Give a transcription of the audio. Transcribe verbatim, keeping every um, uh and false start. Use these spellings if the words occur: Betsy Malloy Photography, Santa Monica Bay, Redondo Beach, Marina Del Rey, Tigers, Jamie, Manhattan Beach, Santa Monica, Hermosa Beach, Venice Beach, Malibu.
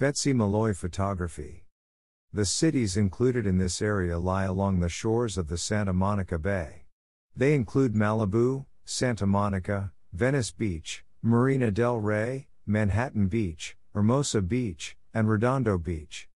Betsy Malloy Photography. The cities included in this area lie along the shores of the Santa Monica Bay. They include Malibu, Santa Monica, Venice Beach, Marina Del Rey, Manhattan Beach, Hermosa Beach, and Redondo Beach.